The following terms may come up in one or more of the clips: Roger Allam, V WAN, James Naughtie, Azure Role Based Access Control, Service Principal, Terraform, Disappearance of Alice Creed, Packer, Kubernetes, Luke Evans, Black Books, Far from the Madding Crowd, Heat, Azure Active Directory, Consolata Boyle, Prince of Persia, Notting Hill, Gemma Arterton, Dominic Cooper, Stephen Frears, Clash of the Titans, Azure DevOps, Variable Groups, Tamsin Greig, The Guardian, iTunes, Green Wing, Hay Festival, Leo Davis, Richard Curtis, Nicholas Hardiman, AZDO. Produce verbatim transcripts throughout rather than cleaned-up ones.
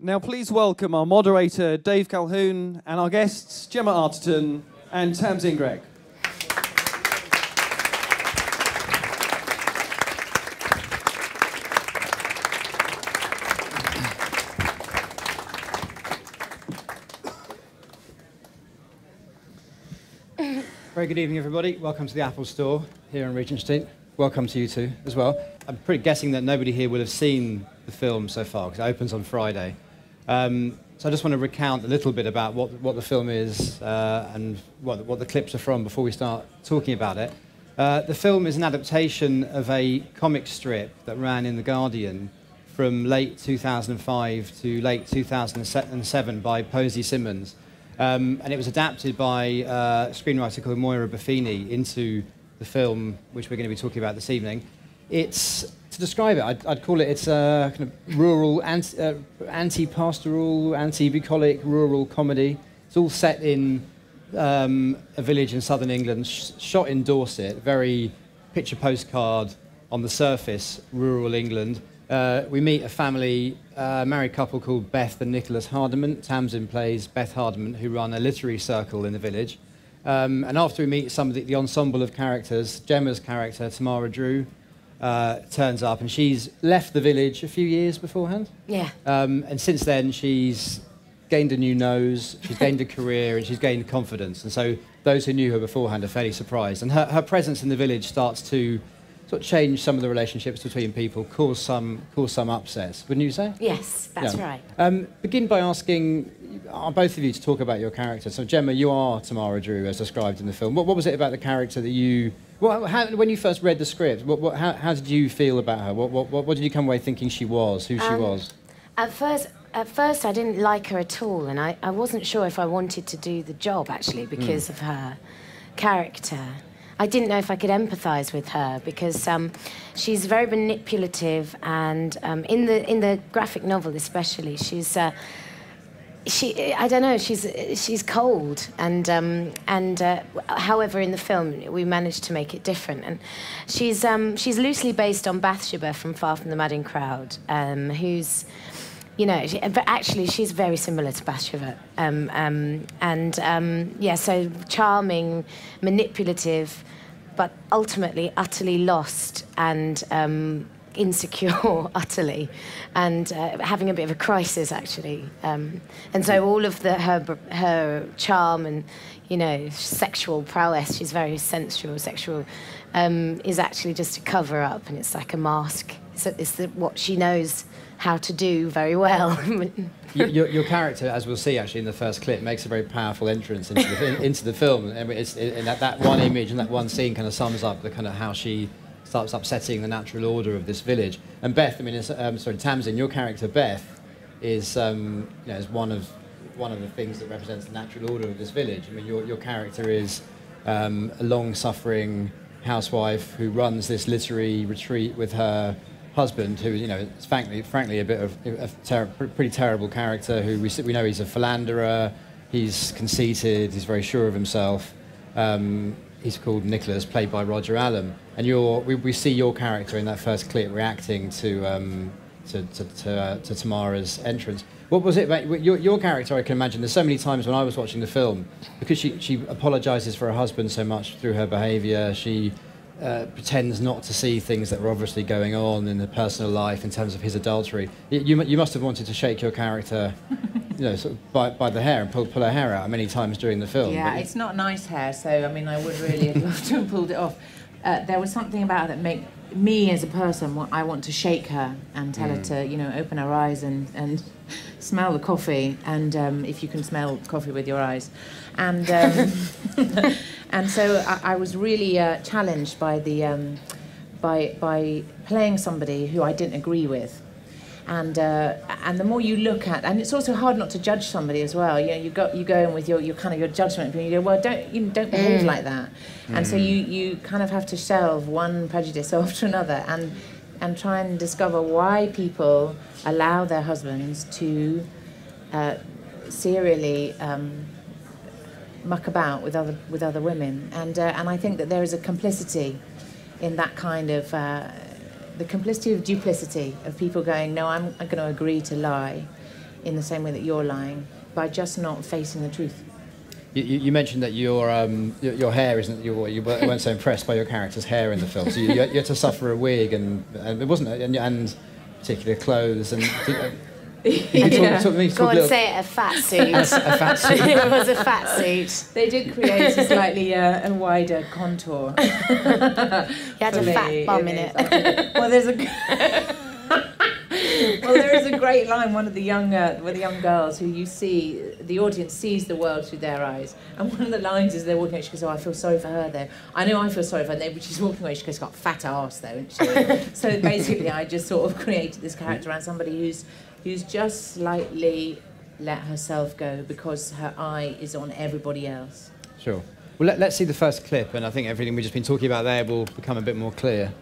Now please welcome our moderator, Dave Calhoun, and our guests, Gemma Arterton and Tamsin Greig. Very good evening, everybody. Welcome to the Apple Store here on Regent Street. Welcome to you two as well. I'm pretty guessing that nobody here will have seen the film so far, because it opens on Friday. Um, so I just want to recount a little bit about what, what the film is uh, and what, what the clips are from before we start talking about it. Uh, the film is an adaptation of a comic strip that ran in The Guardian from late two thousand five to late two thousand seven by Posy Simmonds. Um, and it was adapted by uh, a screenwriter called Moira Buffini into the film, which we're going to be talking about this evening. It's, to describe it, I'd, I'd call it, it's a kind of rural, anti, uh, anti-pastoral, anti-bucolic, rural comedy. It's all set in um, a village in southern England, sh shot in Dorset, very picture postcard on the surface, rural England. Uh, we meet a family, uh, married couple called Beth and Nicholas Hardiman. Tamsin plays Beth Hardiman, who run a literary circle in the village. Um, and after we meet some of the, the ensemble of characters, Gemma's character, Tamara Drewe, uh, turns up, and she's left the village a few years beforehand. Yeah. Um, and since then, she's gained a new nose, she's gained a career, and she's gained confidence. And so those who knew her beforehand are fairly surprised. And her, her presence in the village starts to sort of change some of the relationships between people, cause some, cause some upsets, wouldn't you say? Yes, that's yeah. right. Um, begin by asking uh, both of you to talk about your character. So, Gemma, you are Tamara Drewe, as described in the film. What, what was it about the character that you... Well, how, when you first read the script, what, what, how, how did you feel about her? What, what, what did you come away thinking she was, who um, she was? At first, at first, I didn't like her at all, and I, I wasn't sure if I wanted to do the job, actually, because mm. of her character. I didn't know if I could empathise with her because um, she's very manipulative, and um, in the in the graphic novel especially, she's uh, she I don't know she's she's cold, and um, and uh, however in the film we managed to make it different, and she's um, she's loosely based on Bathsheba from Far from the Madding Crowd, um, who's you know she, but actually she's very similar to Bathsheba. Um, um, and um, yeah, so charming, manipulative, but ultimately utterly lost and um, insecure, utterly, and uh, having a bit of a crisis, actually. Um, and so all of the, her, her charm and, you know, sexual prowess, she's very sensual, sexual, um, is actually just a cover-up, and it's like a mask. It's, it's the, what she knows how to do very well. your, your character, as we'll see actually in the first clip, makes a very powerful entrance into the, in, into the film. And, it's, and that, that one image and that one scene kind of sums up the kind of how she starts upsetting the natural order of this village. And Beth, I mean, it's, um, sorry, Tamsin, your character Beth is, um, you know, is one of one of the things that represents the natural order of this village. I mean, your your character is um, a long-suffering housewife who runs this literary retreat with her husband, who, you know, is frankly, frankly a bit of a ter pretty terrible character, who we, we know he's a philanderer, he's conceited, he's very sure of himself. Um, he's called Nicholas, played by Roger Allam. And you're, we, we see your character in that first clip reacting to, um, to, to, to, uh, to Tamara's entrance. What was it about your, your character? I can imagine there's so many times when I was watching the film, because she, she apologises for her husband so much through her behaviour, she... Uh, pretends not to see things that were obviously going on in her personal life in terms of his adultery. You, you, you must have wanted to shake your character, you know, sort of by, by the hair and pull, pull her hair out many times during the film. Yeah, it's not nice hair, so I mean, I would really have loved to have pulled it off. Uh, there was something about it that made me as a person, I want to shake her and tell mm. her to, you know, open her eyes and, and smell the coffee, and um, if you can smell coffee with your eyes. And um, and so I, I was really uh, challenged by the um, by by playing somebody who I didn't agree with, and uh, and the more you look at, and it's also hard not to judge somebody as well. You know, you go you go in with your, your kind of your judgment, and you go, well, don't you don't behave mm. like that, and mm. so you you kind of have to shelve one prejudice after another, and and try and discover why people allow their husbands to uh, serially. Um, muck about with other with other women, and uh, and I think that there is a complicity in that kind of uh, the complicity of duplicity of people going, no, I'm, I'm going to agree to lie in the same way that you're lying, by just not facing the truth. You, you mentioned that your um, your, your hair isn't you, you weren't so impressed by your character's hair in the film, so you, you had to suffer a wig and, and it wasn't and, and particular clothes and. You yeah. talk, talk Go on, little... say it, a fat suit. a, a fat suit. It was a fat suit. They did create a slightly uh, a wider contour. You had a fat bum in it. it. Well, there's a. Well, there is a great line. One of the young, uh, well, the young girls who you see, the audience sees the world through their eyes. And one of the lines is they're walking away. She goes, "Oh, I feel sorry for her, though. I know I feel sorry for her." And then she's walking away. She goes, "She's got a fat ass, though." Isn't she? So basically, I just sort of created this character around somebody who's who's just slightly let herself go because her eye is on everybody else. Sure. Well, let, let's see the first clip, and I think everything we've just been talking about there will become a bit more clear.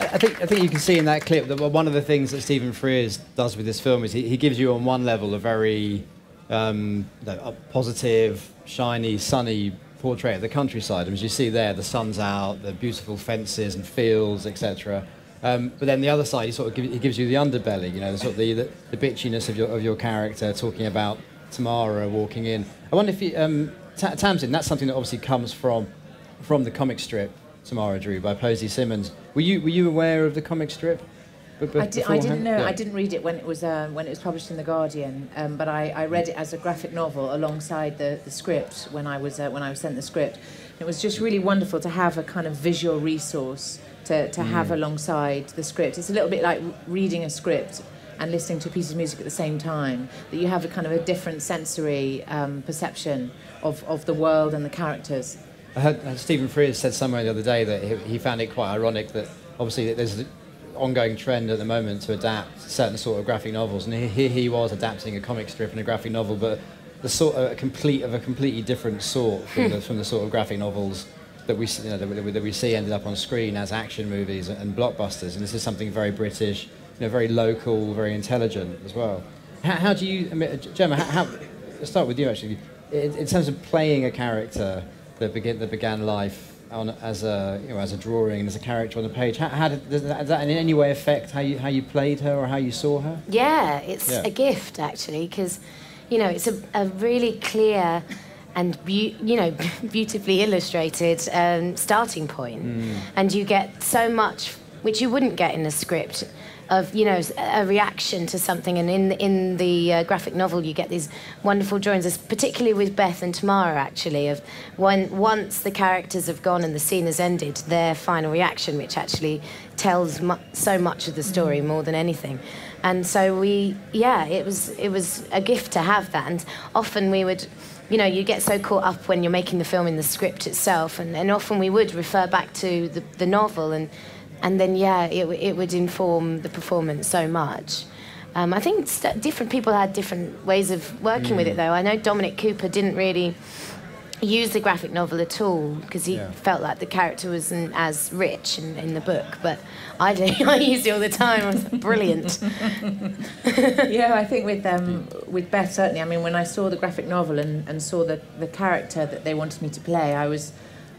I think, I think you can see in that clip that one of the things that Stephen Frears does with this film is he, he gives you on one level a very um, you know, a positive, shiny, sunny portrait of the countryside. And as you see there, the sun's out, the beautiful fences and fields, et cetera. Um, but then the other side, he sort of give, he gives you the underbelly, you know, the sort of the, the, the bitchiness of your of your character, talking about Tamara walking in. I wonder if you, um, Ta Tamsin, that's something that obviously comes from from the comic strip. Tamara Drewe by Posy Simmonds. Were you were you aware of the comic strip? B b I, did, I didn't know. Yeah. I didn't read it when it was uh, when it was published in The Guardian. Um, but I, I read it as a graphic novel alongside the, the script when I was uh, when I was sent the script. And it was just really wonderful to have a kind of visual resource to to mm. have alongside the script. It's a little bit like reading a script and listening to a piece of music at the same time. That you have a kind of a different sensory um, perception of of the world and the characters. I heard Stephen Frears said somewhere the other day that he, he found it quite ironic that obviously there's an ongoing trend at the moment to adapt certain sort of graphic novels, and here he was adapting a comic strip and a graphic novel, but the sort of a complete of a completely different sort from the, from the sort of graphic novels that we you know that we, that we see ended up on screen as action movies and blockbusters. And this is something very British, you know, very local, very intelligent as well. How, how do you, I mean, Gemma? How, how, let's start with you actually. In, in terms of playing a character that began that began life on, as a you know as a drawing and as a character on the page. How, how did does that, does that in any way affect how you how you played her or how you saw her? Yeah, it's yeah. a gift actually, because you know it's a, a really clear and be you know beautifully illustrated um, starting point, mm. and you get so much which you wouldn't get in a script. Of you know a reaction to something, and in in the uh, graphic novel you get these wonderful drawings, particularly with Beth and Tamara actually, of when once the characters have gone and the scene has ended, their final reaction, which actually tells mu so much of the story more than anything. And so we, yeah, it was it was a gift to have that, and often we would. You know, you get so caught up when you're making the film in the script itself, and, and often we would refer back to the, the novel, and and then, yeah, it, w it would inform the performance so much. Um, I think st different people had different ways of working mm. with it, though. I know Dominic Cooper didn't really use the graphic novel at all because he yeah. felt like the character wasn't as rich in, in the book, but I did. I used it all the time. I was like, brilliant. Yeah, I think with um, with Beth, certainly. I mean, when I saw the graphic novel and, and saw the, the character that they wanted me to play, I was,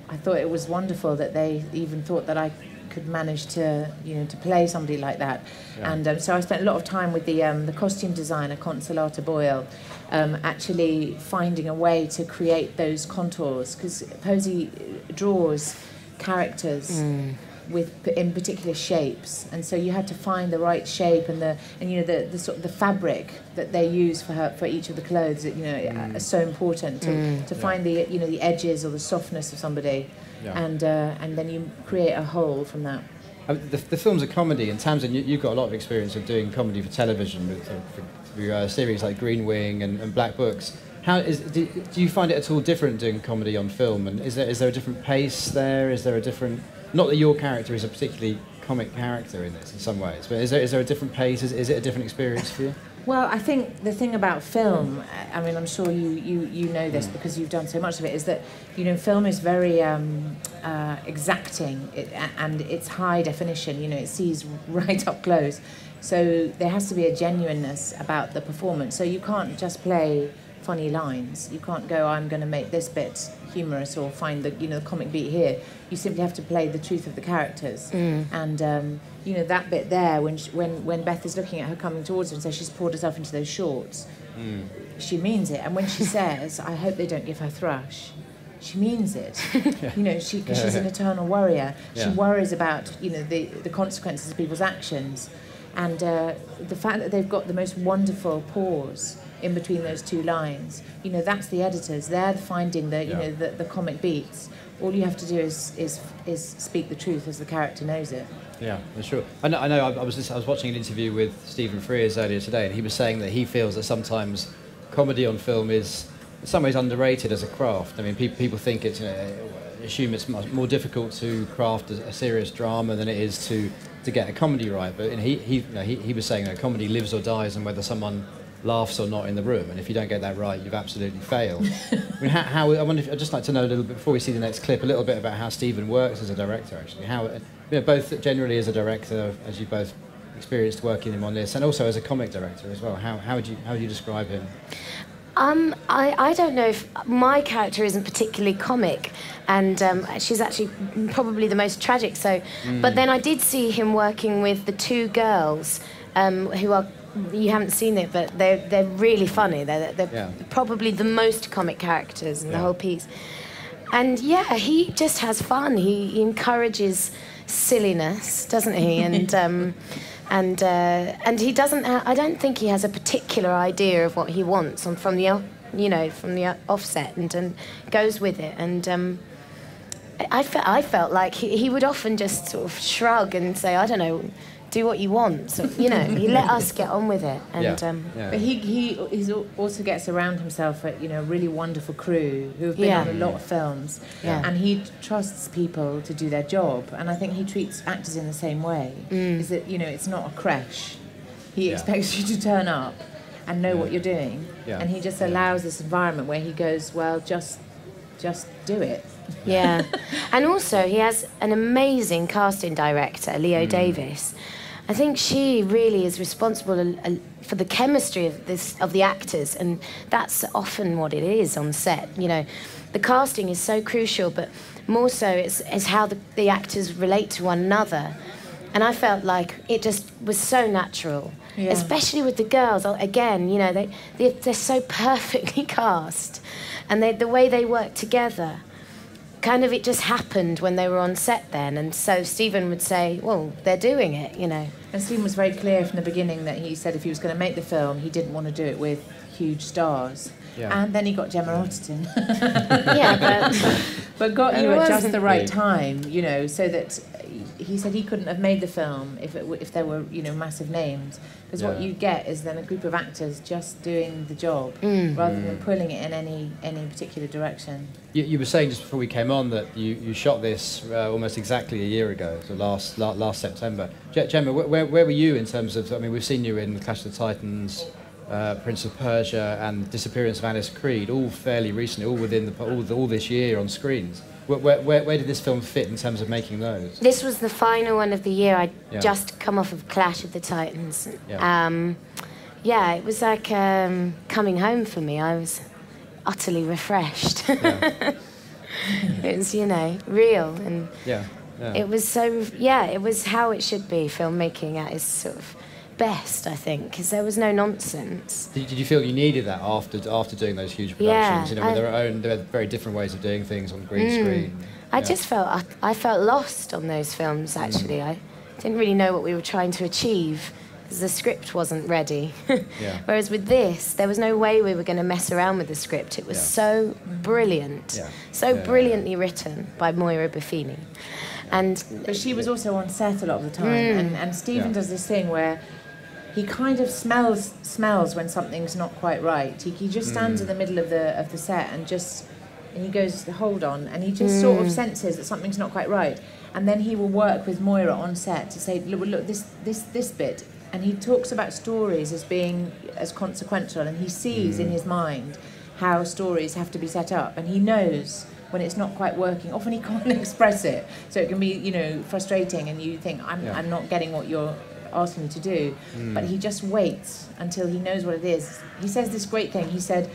I thought it was wonderful that they even thought that I could manage to, you know, to play somebody like that. Yeah. And um, so I spent a lot of time with the um, the costume designer, Consolata Boyle, um, actually finding a way to create those contours, because Posy draws characters mm. with, in particular shapes, and so you had to find the right shape and the, and you know, the, the sort of the fabric that they use for her, for each of the clothes, that, you know, mm. are so important to, mm. to find yeah. the, you know, the edges or the softness of somebody. Yeah. And uh, and then you create a whole from that. I mean, the, the film's a comedy, and Tamsin, you, you've got a lot of experience of doing comedy for television, with, uh, for, for uh, series like Green Wing and, and Black Books. How is, do, do you find it at all different doing comedy on film? And is there is there a different pace there? Is there a different? Not that your character is a particularly comic character in this in some ways, but is there is there a different pace? Is, is it a different experience for you? Well, I think the thing about film, I mean, I'm sure you, you, you know this because you've done so much of it, is that, you know, film is very um, uh, exacting, it, and it's high definition, you know, it sees right up close. So there has to be a genuineness about the performance. So you can't just play funny lines. You can't go, I'm going to make this bit humorous or find the, you know, the comic beat here. You simply have to play the truth of the characters. Mm. And, um, you know, that bit there, when, she, when, when Beth is looking at her coming towards her and says she's poured herself into those shorts, mm. she means it. And when she says, I hope they don't give her thrush, she means it. yeah. You know, she, 'cause yeah, she's yeah. an eternal worrier. Yeah. She worries about, you know, the, the consequences of people's actions. And uh, the fact that they've got the most wonderful pause in between those two lines, you know, that's the editors. They're finding the, you yeah. know, the, the comic beats. All you have to do is, is is speak the truth as the character knows it. Yeah, that's true. I know. I, know I, I was I was watching an interview with Stephen Frears earlier today, and he was saying that he feels that sometimes comedy on film is in some ways underrated as a craft. I mean, people people think it's, you know, assume it's much more difficult to craft a, a serious drama than it is to to get a comedy right. But and he he, you know, he he was saying that comedy lives or dies on whether someone laughs or not in the room, and if you don't get that right, you've absolutely failed. I mean, how, how I wonder. If, I'd just like to know a little bit before we see the next clip, a little bit about how Stephen works as a director. Actually, how you know, both generally as a director, as you both experienced working him on this, and also as a comic director as well. How how would you how would you describe him? Um, I, I don't know if my character isn't particularly comic, and um, she's actually probably the most tragic. So, mm. but then I did see him working with the two girls um, who are. You haven't seen it, but they're, they're really funny. They're, they're yeah. probably the most comic characters in yeah. the whole piece. And, yeah, he just has fun. He, he encourages silliness, doesn't he? And um, and uh, and he doesn't... Ha I don't think he has a particular idea of what he wants on, from the, you know, from the offset, and, and goes with it. And um, I, fe I felt like he, he would often just sort of shrug and say, I don't know... do what you want, so, you know, he let us get on with it. And, yeah. Um, yeah. But he, he he's also gets around himself at, you know, a really wonderful crew who have been yeah. on a lot of films, yeah. and he trusts people to do their job, and I think he treats actors in the same way, mm. is that, you know, it's not a creche. He yeah. expects you to turn up and know yeah. what you're doing, yeah. and he just allows this environment where he goes, well, just just do it. Yeah, and also he has an amazing casting director, Leo mm. Davis. I think she really is responsible for the chemistry of this of the actors, and that's often what it is on set. You know, the casting is so crucial, but more so it's, it's how the, the actors relate to one another. And I felt like it just was so natural, yeah. especially with the girls. Again, you know, they, they they're so perfectly cast, and they, the way they work together. Kind of, it just happened when they were on set then, and so Stephen would say, well, they're doing it, you know. And Stephen was very clear from the beginning that he said if he was going to make the film, he didn't want to do it with huge stars. Yeah. And then he got Gemma Arterton. yeah, but... but got you at just the right time, you know, so that he said he couldn't have made the film if, it w if there were, you know, massive names. Because yeah. what you get is then a group of actors just doing the job mm. rather mm. than pulling it in any any particular direction. You, you were saying just before we came on that you, you shot this uh, almost exactly a year ago, so last la last September. Je Gemma, wh where where were you in terms of? I mean, we've seen you in Clash of the Titans, uh, Prince of Persia, and Disappearance of Alice Creed, all fairly recently, all within the all, the, all this year on screens. Where, where, where did this film fit in terms of making those? This was the final one of the year. I'd yeah. just come off of Clash of the Titans. Yeah, um, yeah it was like um, coming home for me. I was utterly refreshed. Yeah. It was, you know, real. And yeah. Yeah. It was so, yeah, it was how it should be, filmmaking at its sort of best, I think, because there was no nonsense. Did, did you feel you needed that after after doing those huge productions? Yeah, you know, with I, their own, there were very different ways of doing things on green mm, screen. I yeah. just felt I, I felt lost on those films. Actually, mm. I didn't really know what we were trying to achieve because the script wasn't ready. yeah. Whereas with this, there was no way we were going to mess around with the script. It was yeah. so brilliant, yeah. so yeah, brilliantly yeah. written by Moira Buffini, yeah. and but she was also on set a lot of the time. Mm. And, and Stephen yeah. does this thing where. He kind of smells smells when something's not quite right. He, he just stands mm. in the middle of the of the set and just and he goes, hold on, and he just mm. sort of senses that something's not quite right. And then he will work with Moira on set to say, look, look this this this bit. And he talks about stories as being as consequential, and he sees mm. in his mind how stories have to be set up, and he knows when it's not quite working. Often he can't express it, so it can be, you know, frustrating, and you think I'm yeah. I'm not getting what you're asked me to do, mm. but he just waits until he knows what it is. He says this great thing. He said,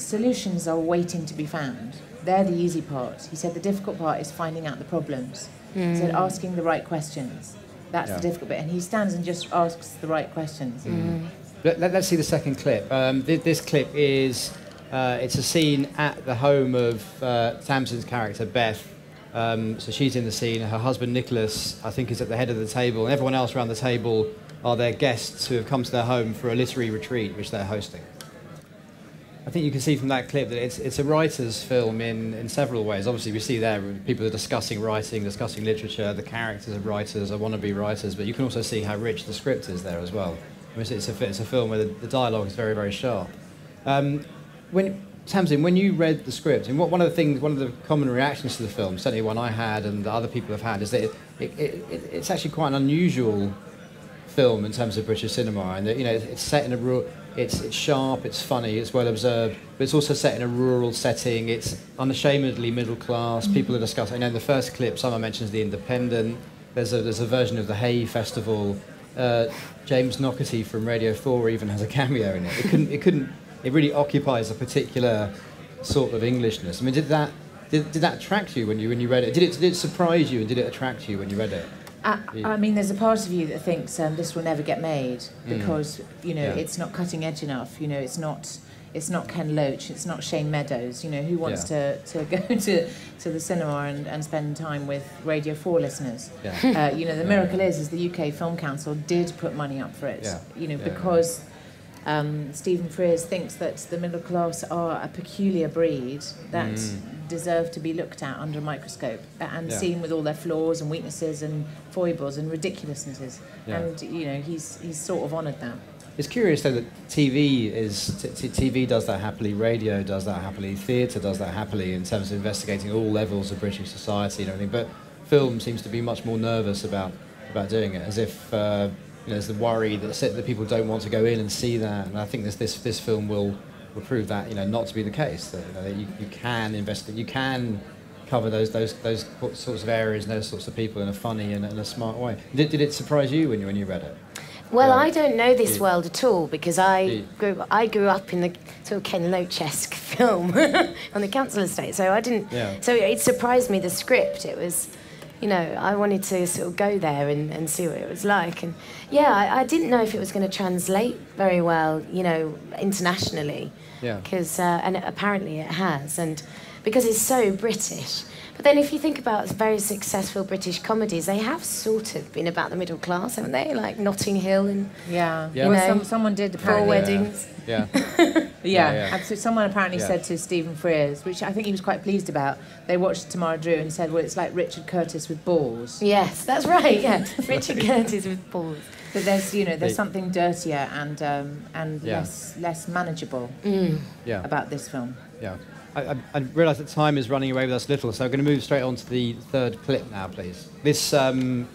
solutions are waiting to be found. They're the easy part. He said the difficult part is finding out the problems. Mm. He said asking the right questions. That's yeah. the difficult bit. And he stands and just asks the right questions. Mm. Mm. Let, let, let's see the second clip. Um, th this clip is... Uh, it's a scene at the home of uh, Tamsin's character, Beth. Um, so she's in the scene. Her husband, Nicholas, I think, is at the head of the table. And everyone else around the table are their guests who have come to their home for a literary retreat, which they're hosting. I think you can see from that clip that it's, it's a writer's film in, in several ways. Obviously, we see there people are discussing writing, discussing literature, the characters of writers, are wannabe writers, but you can also see how rich the script is there as well. It's, it's, a, it's a film where the, the dialogue is very, very sharp. Um, When, Tamsin, when you read the script, and what, one of the things, one of the common reactions to the film, certainly one I had and other people have had, is that it, it, it, it's actually quite an unusual film in terms of British cinema, and that, you know, it's set in a rural, it's, it's sharp, it's funny, it's well observed, but it's also set in a rural setting. It's unashamedly middle class. People are discussing. You know, in the first clip, someone mentions The Independent. There's a there's a version of the Hay Festival. Uh, James Naughtie from Radio Four even has a cameo in it. It couldn't it couldn't. It really occupies a particular sort of Englishness. I mean, did that did, did that attract you when you when you read it? Did it did it surprise you, and did it attract you when you read it? I, I mean, there's a part of you that thinks um, this will never get made because mm. you know yeah. it's not cutting edge enough. You know, it's not it's not Ken Loach, it's not Shane Meadows. You know, who wants yeah. to, to go to to the cinema and, and spend time with Radio Four listeners? Yeah. Uh, you know, the miracle yeah. is is the U K Film Council did put money up for it. Yeah. You know, yeah. because. Um, Stephen Frears thinks that the middle class are a peculiar breed that mm. deserve to be looked at under a microscope and yeah. seen with all their flaws and weaknesses and foibles and ridiculousnesses. Yeah. And you know, he's he's sort of honoured that. It's curious though that T V is t t TV does that happily, radio does that happily, theatre does that happily in terms of investigating all levels of British society and everything. But film seems to be much more nervous about about doing it, as if. Uh, You know, there's the worry that, that people don't want to go in and see that, and I think this this this film will, will prove that, you know, not to be the case. That, you know, that you, you can investigate, you can cover those those those sorts of areas and those sorts of people in a funny and in a smart way. Did, did it surprise you when you when you read it? Well, um, I don't know this you, world at all because I you, grew I grew up in the sort of Ken Loach-esque film on the council estate, so I didn't. Yeah. So it surprised me, the script. It was. You know, I wanted to sort of go there and, and see what it was like. And yeah, I, I didn't know if it was going to translate very well, you know, internationally. Yeah. Because, uh, and apparently it has, and because it's so British. But then if you think about very successful British comedies, they have sort of been about the middle class, haven't they? Like Notting Hill and... Yeah. yeah. You well, know, some, someone did Four Weddings. Yeah. Yeah. yeah. yeah, yeah. So someone apparently yeah. said to Stephen Frears, which I think he was quite pleased about, they watched Tamara Drewe and said, well, it's like Richard Curtis with balls. Yes, that's right, yeah. Richard Curtis with balls. But there's, you know, there's something dirtier and, um, and yeah. less, less manageable mm. yeah. about this film. Yeah. I, I, I realise that time is running away with us little, so I'm going to move straight on to the third clip now, please. This um,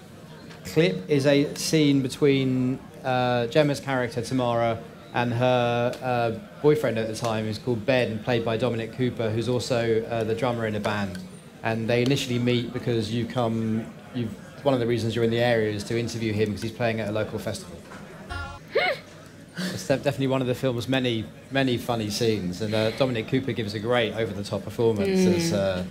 clip is a scene between uh, Gemma's character, Tamara, and her uh, boyfriend at the time, who's called Ben, played by Dominic Cooper, who's also uh, the drummer in a band. And they initially meet because you come... You've, one of the reasons you're in the area is to interview him because he's playing at a local festival. It's definitely one of the film's many, many funny scenes, and uh, Dominic Cooper gives a great over-the-top performance mm. as uh,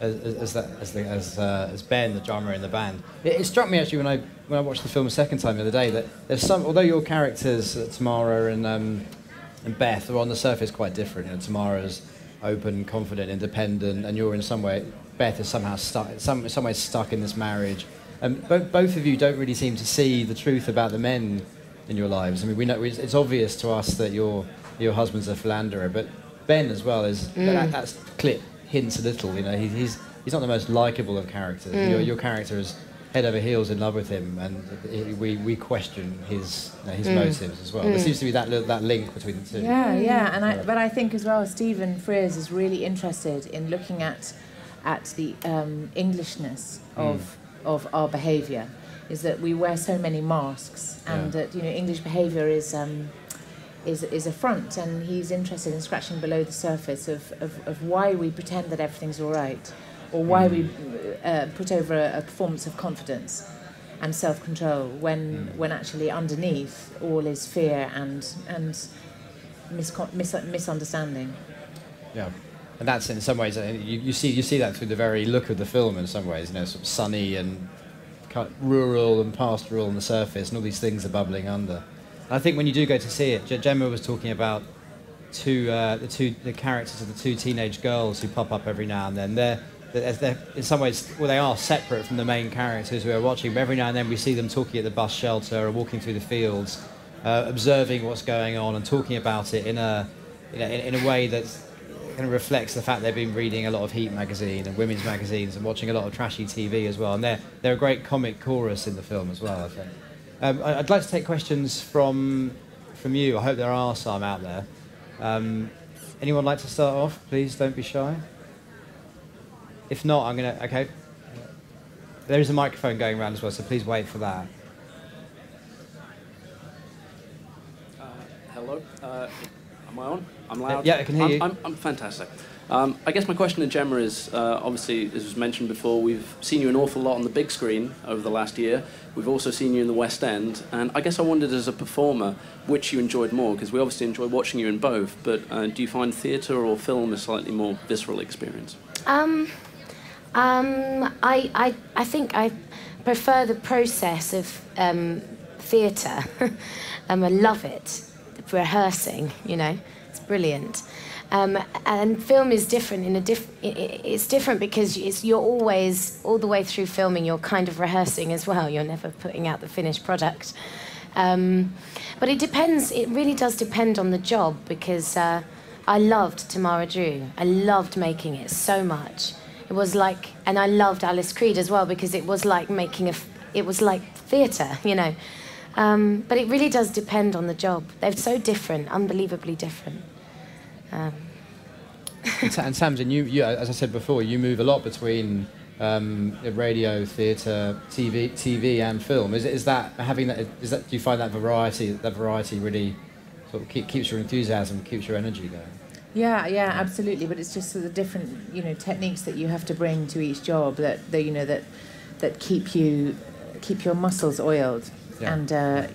as as, that, as, the, as, uh, as Ben, the drummer in the band. It, it struck me actually when I when I watched the film a second time the other day that there's some, although your characters uh, Tamara and um, and Beth are on the surface quite different. You know, Tamara's open, confident, independent, and you're in some way Beth is somehow stuck, some some way stuck in this marriage. And um, both both of you don't really seem to see the truth about the men in your lives. I mean, we know it's obvious to us that your your husband's a philanderer, but Ben as well is. Mm. That, that clip hints a little. You know, he, he's he's not the most likable of characters. Mm. Your, your character is head over heels in love with him, and he, we we question his you know, his mm. motives as well. Mm. There seems to be that that link between the two. Yeah, yeah, and I, but I think as well, Stephen Frears is really interested in looking at at the um, Englishness of mm. of our behaviour. Is that we wear so many masks, and yeah. that you know English behaviour is um, is is a front, and he's interested in scratching below the surface of of, of why we pretend that everything's all right, or why mm. we uh, put over a, a performance of confidence and self-control when mm. when actually underneath all is fear and and miscon mis misunderstanding. Yeah. And that's in some ways, you, you see you see that through the very look of the film in some ways, you know, sort of sunny and kind of rural and pastoral on the surface, and all these things are bubbling under. And I think when you do go to see it, Gemma was talking about two uh, the two the characters of the two teenage girls who pop up every now and then. They're, they're, they're in some ways, well, they are separate from the main characters we are watching, but every now and then we see them talking at the bus shelter or walking through the fields, uh, observing what's going on and talking about it in a you know, in, in a way that's kind of reflects the fact they've been reading a lot of Heat magazine and women's magazines and watching a lot of trashy T V as well, and they're, they're a great comic chorus in the film as well, I think. Um, I'd like to take questions from from you. I hope there are some out there. Um, anyone like to start off? Please don't be shy. If not, I'm going to... Okay. There is a microphone going around as well, so please wait for that. Uh, hello. Uh, am I on? I'm loud. Yeah, I can hear I'm, you. I'm, I'm fantastic. Um, I guess my question to Gemma is, uh, obviously, as was mentioned before, we've seen you an awful lot on the big screen over the last year. We've also seen you in the West End. And I guess I wondered, as a performer, which you enjoyed more, because we obviously enjoy watching you in both. But uh, do you find theatre or film a slightly more visceral experience? Um, um, I, I, I think I prefer the process of um, theatre. um, I love it, rehearsing, you know. It's brilliant. Um, and film is different in a diff it's different because it's, you're always, all the way through filming, you're kind of rehearsing as well. You're never putting out the finished product. Um, but it depends, it really does depend on the job, because uh, I loved Tamara Drewe. I loved making it so much. It was like, and I loved Alice Creed as well, because it was like making a, it was like theatre, you know. Um, but it really does depend on the job. They're so different, unbelievably different. Um. and, and Tamsin, you, you, as I said before, you move a lot between um, radio, theatre, T V, T V, and film. Is, is that having that? Is that do you find that variety? That variety really sort of keep, keeps your enthusiasm, keeps your energy going. Yeah, yeah, absolutely. But it's just the different, you know, techniques that you have to bring to each job that, that you know that that keep you keep your muscles oiled. Yeah. And uh,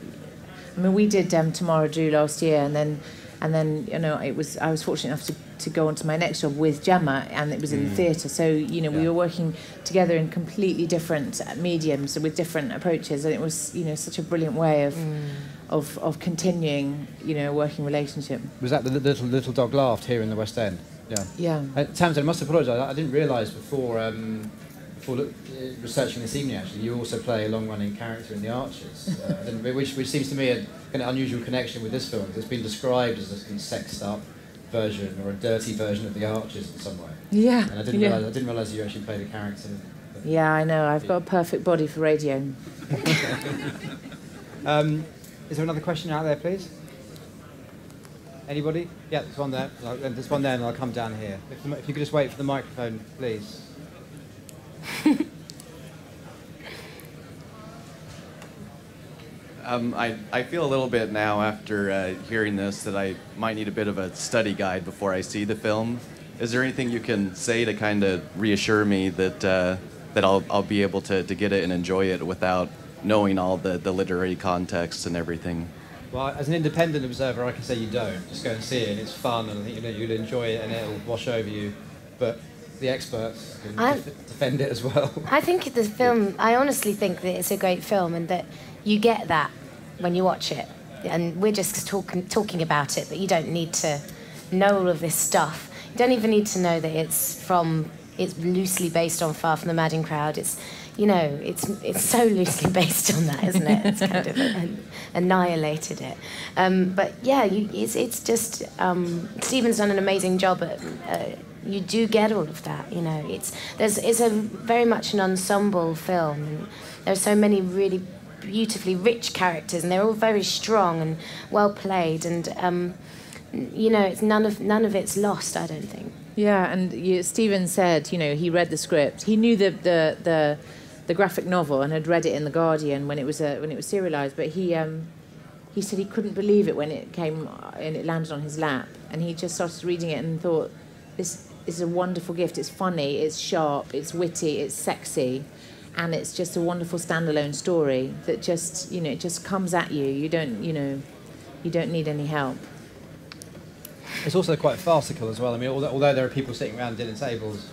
I mean, we did um, Tamara Drewe last year, and then. And then, you know, it was I was fortunate enough to, to go on to my next job with Gemma, and it was in mm. the theatre. So, you know, yeah. we were working together in completely different mediums with different approaches. And it was, you know, such a brilliant way of mm. of, of continuing, you know, a working relationship. Was that the little, little dog laughed here in the West End? Yeah. Yeah. Uh, Tamsin, I must apologise. I didn't realise before, um, before look, researching this evening, actually, you also play a long-running character in The Archers, uh, which, which seems to me... A, kind of unusual connection with this film, because it's been described as a sexed-up version or a dirty version of The Archers in some way. Yeah. And I didn't yeah. realise I didn't realise you actually played a character. Yeah, I know. I've got a perfect body for radio. um, is there another question out there, please? Anybody? Yeah, there's one there. There's one there, and I'll come down here. If, the, if you could just wait for the microphone, please. Um, I, I feel a little bit now after uh, hearing this that I might need a bit of a study guide before I see the film. Is there anything you can say to kind of reassure me that uh, that I'll, I'll be able to, to get it and enjoy it without knowing all the, the literary context and everything? Well, as an independent observer, I can say you don't. Just go and see it, and it's fun, and I think you know, you'll enjoy it, and it'll wash over you. But the experts can I, defend it as well. I think the film, I honestly think that it's a great film, and that you get that when you watch it, and we're just talking talking about it, but you don't need to know all of this stuff. You don't even need to know that it's from, it's loosely based on Far from the Madding Crowd. It's, you know, it's it's so loosely based on that, isn't it? It's kind of an, annihilated it. Um, but yeah, you, it's it's just um, Stephen's done an amazing job at. Uh, you do get all of that, you know. It's there's it's a very much an ensemble film. And there are so many really beautifully rich characters, and they're all very strong and well played, and um, you know, it's none of none of it's lost, I don't think. Yeah, and you, Stephen said, you know, he read the script. He knew the the the, the graphic novel and had read it in The Guardian when it was a, when it was serialized. But he um, he said he couldn't believe it when it came and it landed on his lap, and he just started reading it and thought, this is a wonderful gift. It's funny, it's sharp, it's witty, it's sexy. And it's just a wonderful standalone story that just, you know, it just comes at you. You don't, you know, you don't need any help. It's also quite farcical as well. I mean, although, although there are people sitting around dinner tables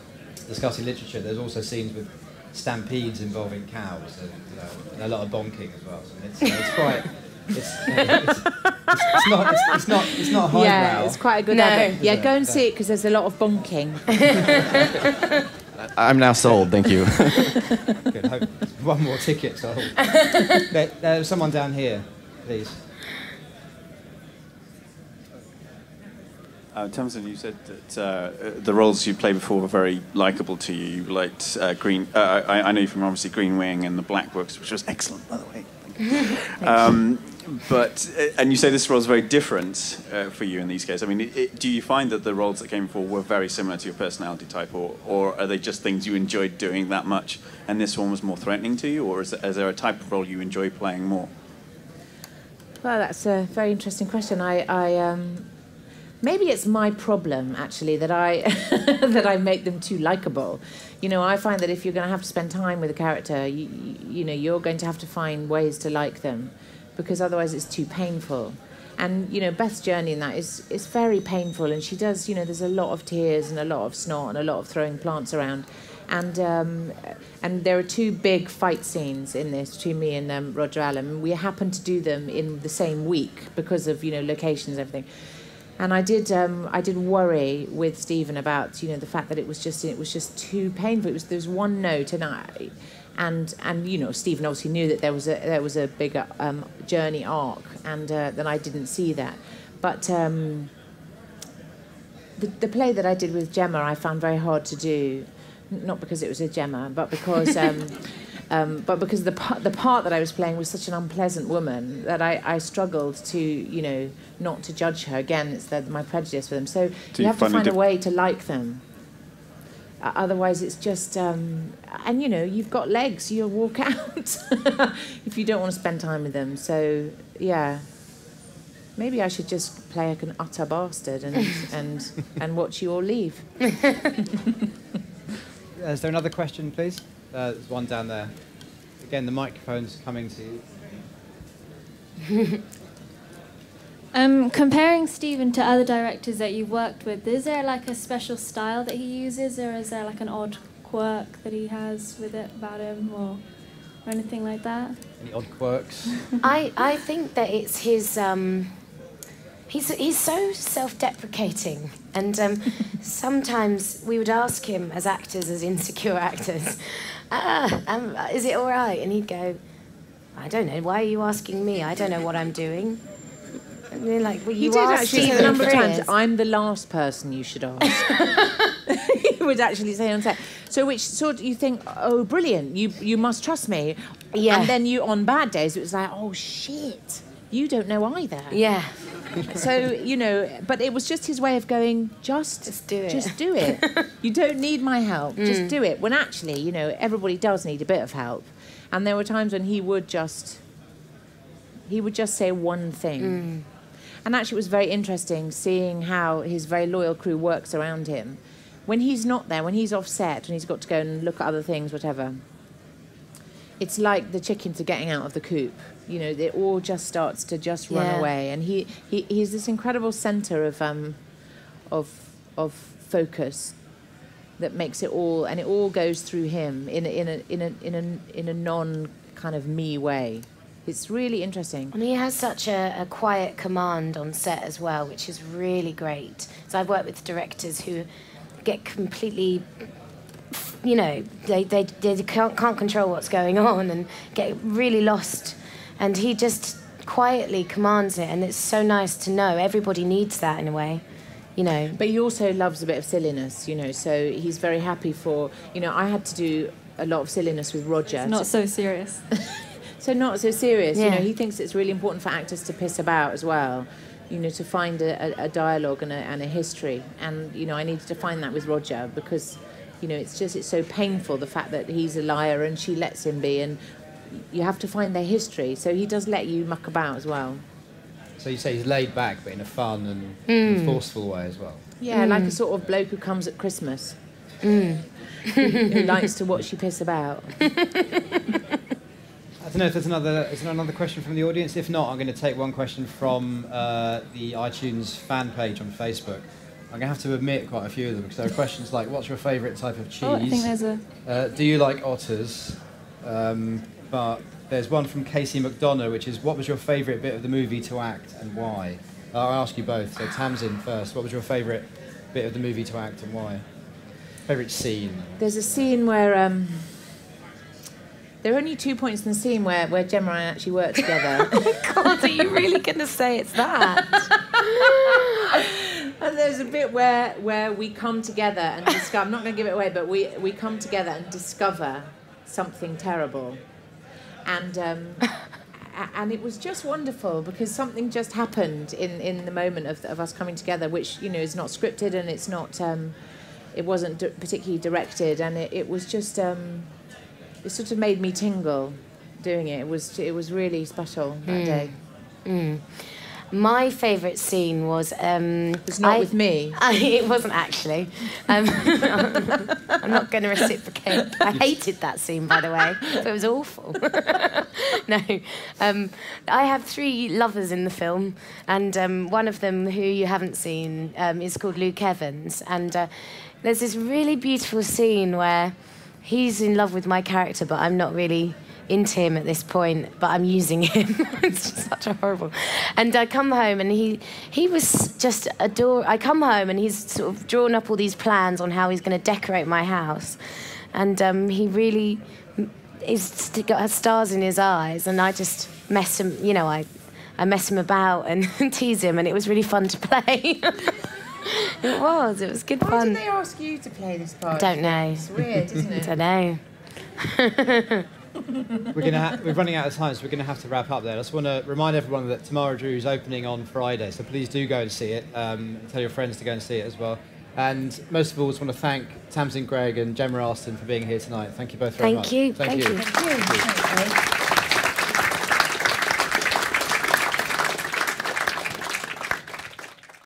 discussing literature, there's also scenes with stampedes involving cows and, you know, and a lot of bonking as well. So it's, uh, it's quite. It's, it's, it's not. It's, it's not. It's not highbrow. Yeah, it's quite a good. No. Habit, yeah, go and see it because there's a lot of bonking. I'm now sold, thank you. Good, hope one more ticket sold. But, uh, someone down here, please. Uh, Tamsin, you said that uh, the roles you played before were very likeable to you. You liked uh, Green. Uh, I, I know you from obviously Green Wing and the Black Books, which was excellent, by the way. Thank you. Um, but and you say this role is very different uh, for you in these cases. I mean, it, it, do you find that the roles that came before were very similar to your personality type, or, or are they just things you enjoyed doing that much, and this one was more threatening to you, or is, is there a type of role you enjoy playing more? Well, that's a very interesting question. I, I um, maybe it's my problem actually that I that I make them too likable. You know, I find that if you're going to have to spend time with a character, you, you know, you're going to have to find ways to like them, because otherwise it's too painful. And, you know, Beth's journey in that is, is very painful, and she does, you know, there's a lot of tears and a lot of snot and a lot of throwing plants around. And, um, and there are two big fight scenes in this between me and um, Roger Allam. We happened to do them in the same week because of, you know, locations and everything. And I did, um, I did worry with Stephen about, you know, the fact that it was just, it was just too painful. It was, there was one note, and I... And, and you know, Stephen obviously knew that there was a, there was a bigger um, journey arc, and uh, then I didn't see that. But um, the, the play that I did with Gemma I found very hard to do, not because it was a Gemma, but because, um, um, but because the, par the part that I was playing was such an unpleasant woman that I, I struggled to, you know, not to judge her. Again, it's the, my prejudice with them. So do you have to find a way to like them. Otherwise, it's just, um, and you know, you've got legs, you'll walk out if you don't want to spend time with them. So, yeah, maybe I should just play like an utter bastard and, and, and watch you all leave. Is there another question, please? Uh, there's one down there. Again, the microphone's coming to you. Um, comparing Stephen to other directors that you've worked with, is there like a special style that he uses, or is there like an odd quirk that he has with it about him, or, or anything like that? Any odd quirks? I, I think that it's his, um, he's, he's so self-deprecating, and um, sometimes we would ask him as actors, as insecure actors, ah, um, is it all right? And he'd go, I don't know, why are you asking me? I don't know what I'm doing. And they're like, well, you, you did actually say a number of times, I'm the last person you should ask. He would actually say on set. So which sort of, you think, oh, brilliant, you, you must trust me. Yeah. And then you, on bad days, it was like, oh, shit, you don't know either. Yeah. So, you know, but it was just his way of going, just, just do it. Just do it. You don't need my help, mm. just do it. When actually, you know, everybody does need a bit of help. And there were times when he would just, he would just say one thing. Mm. And actually, it was very interesting seeing how his very loyal crew works around him. When he's not there, when he's offset, and he's got to go and look at other things, whatever, it's like the chickens are getting out of the coop. You know, it all just starts to just run yeah. away. And he, he he's this incredible centre of um, of of focus that makes it all, and it all goes through him in a, in a in a in a in a non kind of me way. It's really interesting. And he has such a, a quiet command on set as well, which is really great. So I've worked with directors who get completely, you know, they, they, they can't, can't control what's going on and get really lost. And he just quietly commands it, and it's so nice to know. Everybody needs that in a way. You know. But he also loves a bit of silliness, you know, so he's very happy for... You know, I had to do a lot of silliness with Roger. It's not so serious. So not so serious, yeah. You know, he thinks it's really important for actors to piss about as well, you know, to find a, a, a dialogue and a, and a history. And, you know, I needed to find that with Roger because, you know, it's just, it's so painful, the fact that he's a liar and she lets him be, and you have to find their history. So he does let you muck about as well. So you say he's laid back, but in a fun and, mm. and forceful way as well. Yeah, mm. like a sort of bloke who comes at Christmas, mm. who, who likes to watch you piss about. don't know if there's another, is there another question from the audience? If not, I'm going to take one question from uh, the iTunes fan page on Facebook. I'm going to have to admit quite a few of them, because there are questions like, what's your favourite type of cheese? Oh, I think there's a... Uh, do you like otters? Um, but there's one from Casey McDonough, which is, what was your favourite bit of the movie to act and why? Uh, I'll ask you both. So Tamsin first. What was your favourite bit of the movie to act and why? Favourite scene? There's a scene where... Um, there are only two points in the scene where, where Gemma and I actually work together. God, are you really going to say it's that? And there's a bit where where we come together and discover, I'm not going to give it away, but we, we come together and discover something terrible. And um, and it was just wonderful, because something just happened in, in the moment of, of us coming together, which, you know, is not scripted, and it's not, um, it wasn't d particularly directed, and it, it was just, um, it sort of made me tingle doing it. It was, it was really special that mm. day. Mm. My favourite scene was... Um, it's not I, with me. I, it wasn't, actually. Um, I'm not going to reciprocate. I hated that scene, by the way. It was awful. No. Um, I have three lovers in the film, and um, one of them, who you haven't seen, um, is called Luke Evans. And uh, there's this really beautiful scene where he's in love with my character, but I'm not really... into him at this point, but I'm using him. It's just such a horrible. And I come home, and he he was just adorable. I come home, and he's sort of drawn up all these plans on how he's going to decorate my house, and um, he really is got stars in his eyes. And I just mess him, you know, I I mess him about and tease him, and it was really fun to play. It was. It was good Why fun. Why did they ask you to play this part? I don't know. It's weird, isn't it? I don't know. we're, gonna we're running out of time, so we're going to have to wrap up there. I just want to remind everyone that Tamara Drewe is opening on Friday, so please do go and see it. Um, tell your friends to go and see it as well. And most of all, I just want to thank Tamsin Greig and Gemma Arterton for being here tonight. Thank you both very thank much. You. Thank, thank you. you. Thank you. Thank you.